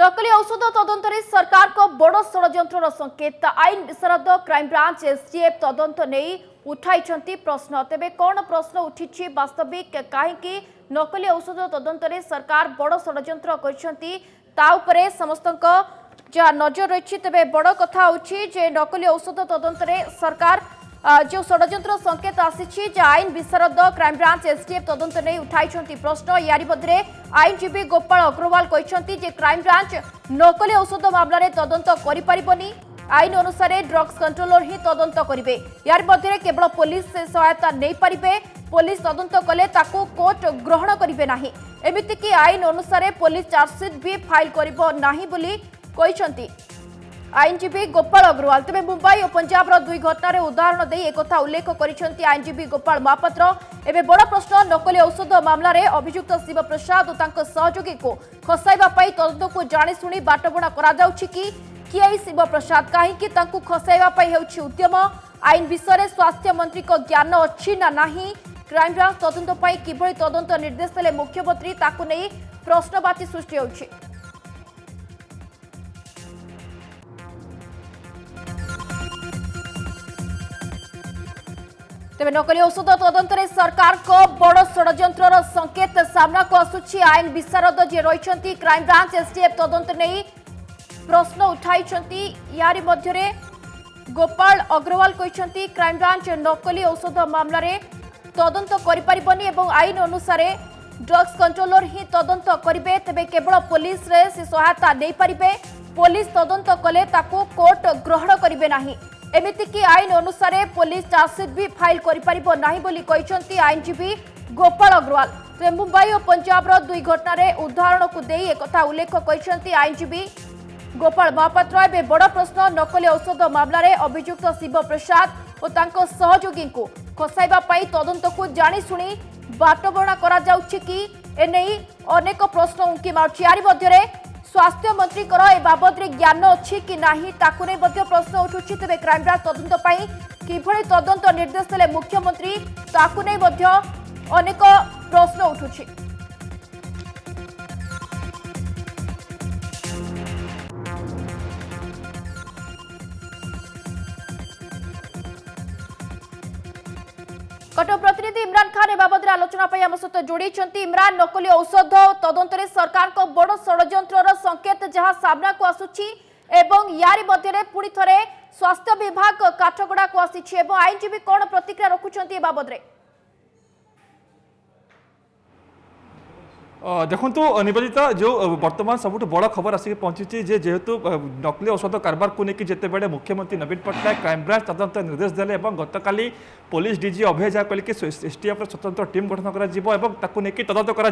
नकली औषध तदंत सरकार को बड़ षड़ संकेत आईन विशारद क्राइमब्रांच एसटीएफ तदंत नहीं उठाई प्रश्न। तेबे कौन प्रश्न उठी वास्तविक कहीं नकली औषध तदंत सरकार बड़ षड़ समस्त जहाँ नजर रही। तेबे बड़ कथा जे नकली औषध तदंत सरकार जो षड़ संकेत आसी आईन विशारद क्राइमब्रांच एसटीएफ तदंत नहीं उठाई प्रश्न। यारी मध्य आईनजीवी गोपाल अग्रवाल कहते क्राइमब्रांच नकली औषध मामलें तदंत करें, आईन अनुसार ड्रग्स कंट्रोलर ही तदंत करेंगे। यार मध्य केवल पुलिस सहायता नहीं पारे, पुलिस तदंत कले कोर्ट ग्रहण करेंगे ना। एमतीक आईन अनुसार पुलिस चार्जसीट भी फाइल कर आईनजीवी गोपाल अग्रवाल। तेज मुंबई और पंजाब दुई घटनार उदाहरण दे एक उल्लेख कर आईनजीवी गोपाल महापात्र। एवं बड़ प्रश्न नकली औषध मामलें अभियुक्त शिवप्रसाद और सहयोगी को खसाइवाई तदंत को जाशुणी बाटबणा कर शिवप्रसाद कहीं खसाइवाई होद्यम आईन विषय स्वास्थ्य मंत्री को ज्ञान अच्छी ना नहीं, क्राइमब्रांच तदंत किभली तदंत निर्देश देले मुख्यमंत्री ताकू नहीं प्रश्नवाची सृष्टि होउछि। तेबे नकली औषध तदंत सरकार को बड़ षड़ संकेत सामना को आसुछि। आईन विशारद जे रही क्राइमब्रांच एसटीएफ तदंत नहीं प्रश्न उठाई। यारी मध्य गोपाल अग्रवाल कहते क्राइमब्रांच नकली औषध मामलें तदंत करें, आईन अनुसार ड्रग्स कंट्रोलर ही तदंत करेंगे। तेबे केवल पुलिस से सहायता नहीं पारे, पुलिस तदंत कले कोर्ट ग्रहण करेंगे ना। एमतीक आईन अनुसार पुलिस चार्जसीट भी फाइल कर आईनजीवी गोपाल अग्रवाल। तो मुंबई और पंजाब दुई घटनार उदाहरण को दे एक उल्लेख कर आईनजीवी गोपाल महापात्र। बड़ प्रश्न नकली औषध मामलें अभियुक्त शिवप्रसाद और सहयोगी को खसाइवाई तदंत को जाशुणी बाटबणा करनेक प्रश्न उंकी मार्ची। यार मध्य स्वास्थ्य मंत्री बाबद रे ज्ञान अच्छी कि नहीं प्रश्न उठू। तेज क्राइमब्रांच तदंत किभली तदंत निर्देश देले मुख्यमंत्री अनेक प्रश्न उठू। कटक प्रतिनिधि इमरान खान ए बाबद आलोचना आम सहित जोड़ी। इमरान नकली औषध तदंत सरकार को बड़ षड़ संकेत जहां सामना को आसुची एवं यारी मध्य पुणी थरे स्वास्थ्य विभाग काठगोड़ा को आसीची। आईनजीवी कौन प्रतिक्रिया रखुचंती ए बाबद रे? देखंतु निवेदिता जो वर्तमान सबुठ बड़ खबर आसिक पहुंची जे जेहेतु नकली औषध कारबार को लेकिन जितेबाड़े मुख्यमंत्री नवीन पट्टनायक क्राइमब्रांच तदंत निर्देश देले और गतकाली पुलिस डीजी अभय झा कहले कि एसटीएफ स्वतंत्र टीम गठन कर तदंत कर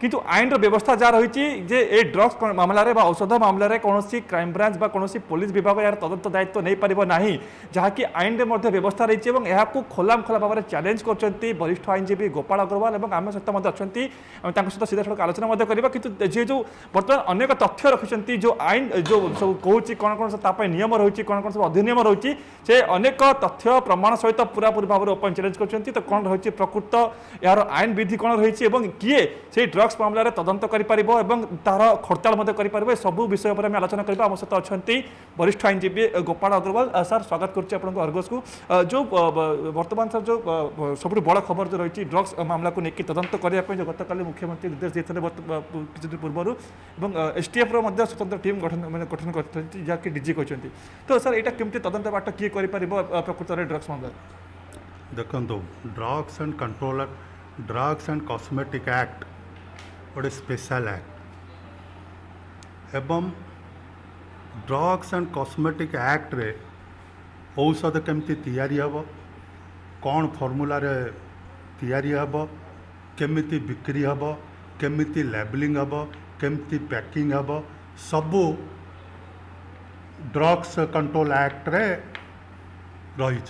किंतु आईन व्यवस्था जहाँ रही है ड्रग्स मामलें औषध मामलें कौन क्राइमब्रांच कौन पुलिस विभाग यार तदंत दायित्व नहीं पारे ना, जहाँकि आईन व्यवस्था रही है। यह खोलाम खोला भाव में चैलेंज कर वरिष्ठ आईनजीवी गोपाल अग्रवाल और आम सहित अच्छा सहित सीधा आलोचना करवा कि जो बर्तमान अनेक तथ्य रखिंट जो आईन जो सब कहूँ कौन कौन सब नियम रही कौन सब अधिनियम रही से अनेक तथ्य प्रमाण सहित पूरा पूरी भाव में ओपन चैलेंज कर कौन रही प्रकृत यार आईन विधि कौन रही किए से ड्रग्स मामलें तदंत कर तार खड़ताल सबू विषय पर आम आलोचना करवा। आम सहित अच्छा वरिष्ठ आईनजीवी गोपाल अग्रवाल। सार स्वागत करुँच अर्गस को। जो बर्तमान सर जो सब बड़ खबर जो रही ड्रग्स मामला को लेकिन तदंत करने गतका मुख्यमंत्री किसी पूर्व एसटीएफ स्वतंत्र टीम गठन करते जहाँकि डीजी कहते तो सर यहाँ केमती तदंत बाट किए कर प्रकृत ड्रग्स मामला देखो drugs and controller drugs and cosmetic act गोटे स्पेशल एक्ट एवं ड्रग्स एंड कॉस्मेटिक एक्ट रे औषध केमती तैयारी हे कौन फॉर्मूला रे तैयारी हे केमिति बिक्री हे केमिति लेबलिंग हे केमिति पैकिंग हे सबू ड्रग्स कंट्रोल एक्ट रे रही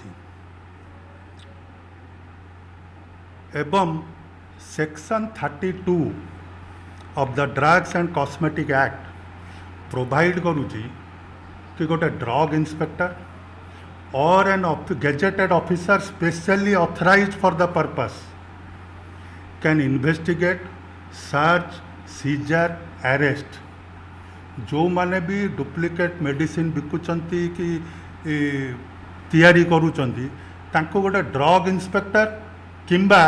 एवं section 32 of the drugs and cosmetic act provide करुची कि गोटे ड्रग इंस्पेक्टर और an gazetted officer specially authorised for the purpose can investigate, search, seizure, arrest जो माने भी डुप्लिकेट मेडिसिन बिकुचंती कि तैयारी करूचंती तांको गोटे ड्रग इंस्पेक्टर किंबा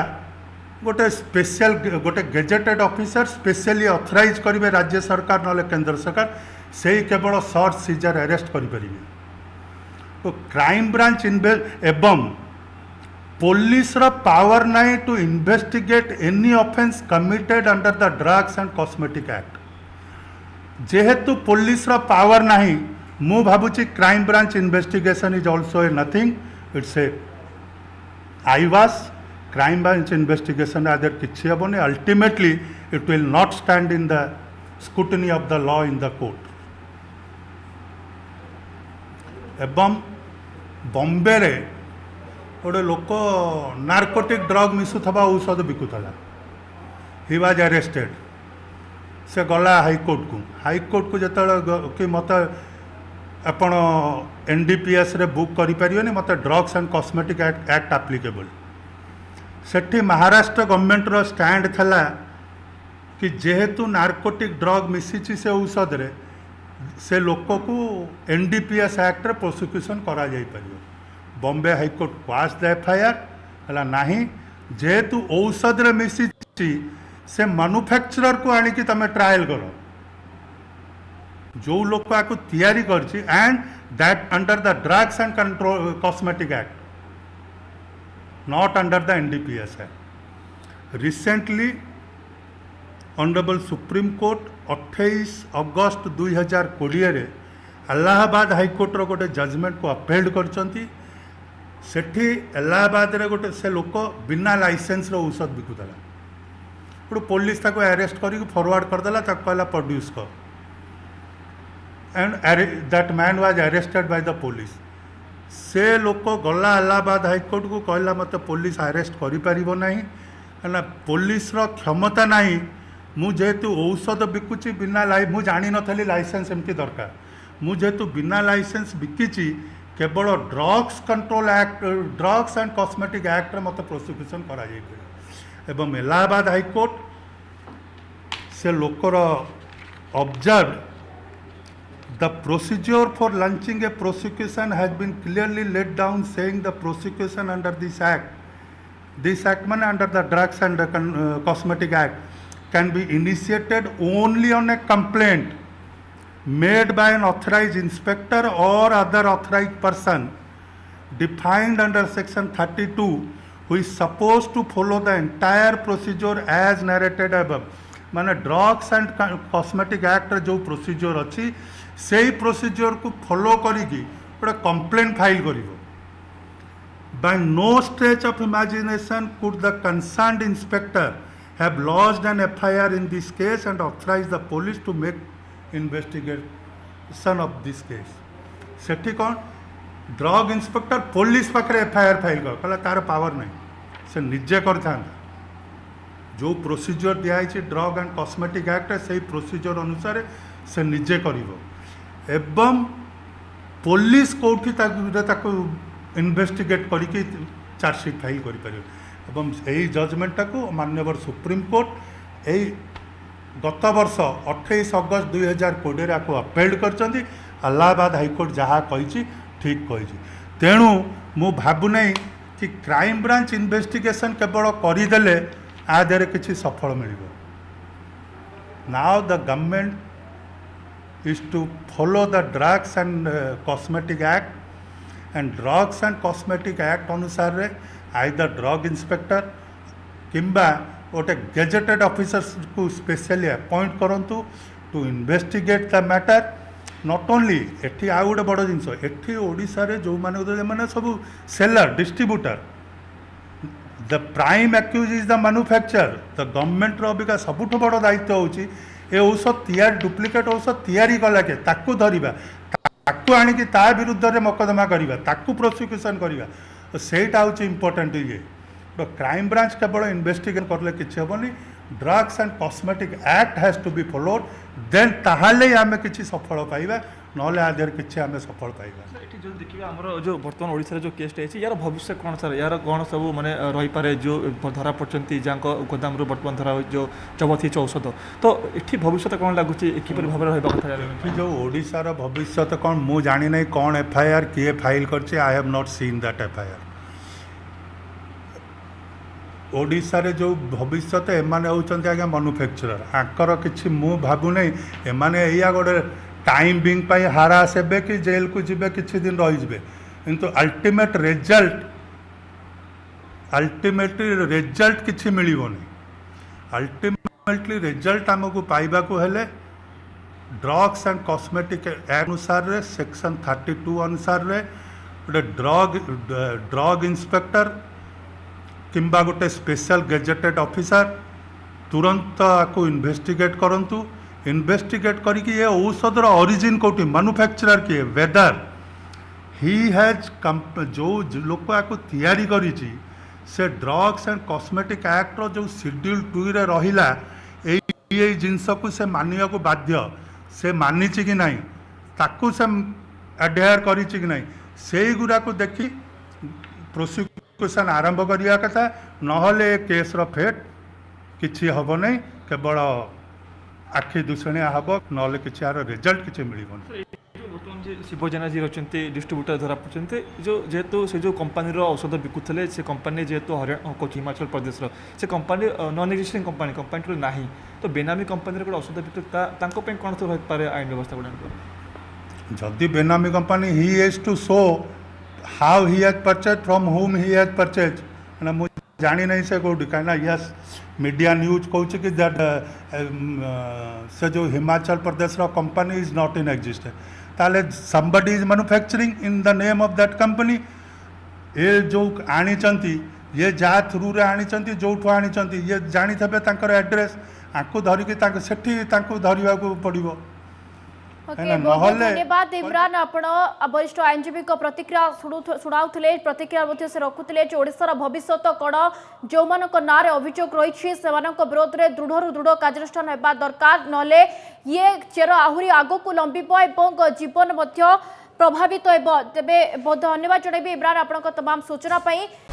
गोटे स्पेशल गोटे गेजेटेड ऑफिसर स्पेशली ऑथराइज करेंगे राज्य सरकार ना केंद्र सरकार से ही केवल सर्च सीजर अरेस्ट करें। तो क्राइम ब्रांच एवं पुलिस रा पावर नहीं to investigate any offence committed under the drugs and cosmetic act. जेहेतु पुलिस रा पावर नहीं मु भाबुची crime branch investigation is also a nothing, it's a आईवास। Crime branch investigation आदर किसी हेनी, ultimately it will not stand in the scrutiny of the law in the court. एवं बॉम्बे रे गोटे लोक नार्कोटिक ड्रग मिशुवा औषध बिकुला, हि वाज अरेस्टेड। से गला हाईकोर्ट को जो कि मत आप एनडीपीएस रे बुक करें मत drugs and cosmetic act applicable. सेठी महाराष्ट्र गवर्नमेंट रो स्टैंड थला कि जेहेतु नार्कोटिक ड्रग मिसिची से औषध रे से लोक को एनडीपीएस एक्ट रे प्रोसिक्यूशन करा जाय परियो। Bombay high court pass the FIR है ना, जेहेतु औषध रे मिसिची से मैन्युफैक्चरर को आनिकी तमे ट्रायल करो जो लोग आपको तैयारी करची and that under the drugs and control cosmetic act, not under the NDPS act. Recently honourable supreme court 28 August 2020 रे इलाहाबाद हाईकोर्ट रो गोटे जजमेंट को अपहेल्ड करचंती। सेठी इलाहाबाद रे गोटे से लोक बिना लाइसेंस रो औषध बिकुला, गोटे पुलिस ताको अरेस्ट करी फॉरवर्ड कर देला, ताको कहला प्रोड्यूस कर, and that man was arrested by the police. से लोक गला इलाहाबाद हाईकोर्ट को कहला मत पुलिस अरेस्ट करिपारिबो नाही, हैना पुलिस रो क्षमता नाही। मु जेतु औषध बिकुची बिना लाइसेंस, मु जानि नथली लाइसेंस एमती दरकार, मु जेतु बिना लाइसेंस बिकिची केवल drugs control act drugs and cosmetic act रे मत प्रोसिक्यूशन करा जाय परे। एवं इलाहाबाद हाईकोर्ट से लोकर observe The procedure for launching a prosecution has been clearly laid down, saying the prosecution under this act man under the Drugs and Cosmetic Act, can be initiated only on a complaint made by an authorized inspector or other authorized person, defined under Section 32, who is supposed to follow the entire procedure as narrated above. माने drugs and cosmetic act रे जो procedure अच्छी से ही procedure को follow करी complaint file करिवो। By no stretch of imagination could the concerned inspector have launched an FIR in this case and authorise the police to make investigation of this case. सेठी कौन drug inspector police पाखे FIR file कर कहला तार power नहीं, से निजे करता। जो प्रोसीजर दिखाई ड्रग एंड कॉस्मेटिक एक्ट से ही प्रोसीजर अनुसार से निजे कर। पुलिस कौटी इन्वेस्टिगेट करके चार्जसीट फाइल कर। जजमेंटा को माननीय सुप्रीम कोर्ट यही गत वर्ष 28 अगस्त 2020 अपहेल्ड कर। इलाहाबाद हाईकोर्ट जहाँ कही ठीक कही। तेणु मु भावुना कि क्राइम ब्रांच इन्वेस्टिगेशन केवल करदेले आ देहरे किसी सफल मिल। Now the government is to follow the drugs and cosmetic act and drugs and cosmetic act अनुसार रे आइदर ड्रग इंस्पेक्टर किंबा गोटे गेजेटेड ऑफिसर्स को स्पेशली अपॉइंट करंतु to investigate the matter. Not only एठी आ गोटे बड़ जिनस एठी ओडिसा रे जो माने सब seller distributor, the prime accuse is the manufacture. The government अबिका सबुठ बड़ दायित्व होची ए औषध तैयारी डुप्लिकेट औषध तैयारी कला के ताकू धरिबा, ताकू आनिकी ता विरुद्ध रे मकदमा करिबा, ताकू प्रोसिक्यूशन करिबा। सेटा होची इंपोर्टेंट। ये क्राइम ब्रांच केवल इन्वेस्टिगेट करले किछ होबनी, drugs and cosmetic act has to be followed then ताहले आम किसी सफल पाइबा ना कि आम सफल पाइबा। जो देखिए आमर जो बर्तमान ओडिशा जो केस यार भविष्य कौन सर यार कौन सब माने रही पारे जो धरा पड़ती जहाँ गोदाम बर्तमान धरा जो चबथी चौषध तो ये भविष्य कौन लगुच किपर भाव में रहा जो ओडिशार भविष्य कौन मु जानी नहीं कौन एफआईआर किए फाइल करछे I have not seen that FIR Odisha रे जो भविष्य एम होगा मैन्युफैक्चरर आकर किसी मु भावुना एम या गोटे टाइम बिंग पाई हारा सेबे कि जेल को जीवे किसी दिन रहीजे किंतु अल्टीमेट रिजल्ट किसी मिलनी अल्टीमेटली रिजल्ट आमको पाइबा को हेले ड्रग्स एंड कॉस्मेटिक अनुसार रे सेक्शन 32 अनुसार रे गोटे ड्रग इंस्पेक्टर किंबा गोटे स्पेशल गेजेटेड ऑफिसर तुरंत आपको इन्वेस्टिगेट करंतु इन्वेस्टिगेट करिकी ये औषधर ओरिजिन कोटी मैन्युफैक्चरर किए वेदर ही हैज जो लोक आपको तैयारी करिची से ड्रग्स एंड कॉस्मेटिक एक्ट रो जो शेड्यूल 2 रे रहिला ए जिनस को से मानिया को बाध्य से मानिची कि नहीं ताकू से एडहेयर करिची कि नहीं सेही गुरा को देखी प्रोसिक्यूशन आरंभ करिया कथा नहले केस रो फेट किछि हबो नै केवल आखि दूषण हम ना किसी यार रिजल्ट किसी मिले। शिवसेना जी रही डिस्ट्रीब्यूटर धरा पड़ते जो जेहेतु से जो कंपानी औषध बिकुले से कंपानी जेहेतु हरियाणा कोची हिमाचल प्रदेश से company non existing company company ना तो बेनामी कंपानी गोटे औषध बिकुल कौन तो रही आईन व्यवस्था गुड़ाक जदि बेनामी company he has to show how he has purchase from whom he has purchase ना मुझे जानी नहीं से कौटी कहीं यस मीडिया न्यूज कौच कि दैट से जो Himachal Pradesh company is not in existence ताले somebody is manufacturing in the name of that company ये जो आनी ये जहाँ थ्रु रे आनी जो आनी ये जानी थे एड्रेस आपको धरिकी धरवा पड़ो। धन्यवाद इमरान आपण वरिष्ठ आईनजीवी प्रतिक्रिया शुणाऊले प्रतिक्रिया से रखुते जो ओडिशार भविष्य कण जो ना अभियोग रही से विरोध में दृढ़ दृढ़ कार्यानुष्ठान होगा दरकार नले ये चेर आहरी आग को लंबीब और जीवन प्रभावित होब। तेज बहुत धन्यवाद जनइबी इमरान आपणक तमाम सूचना।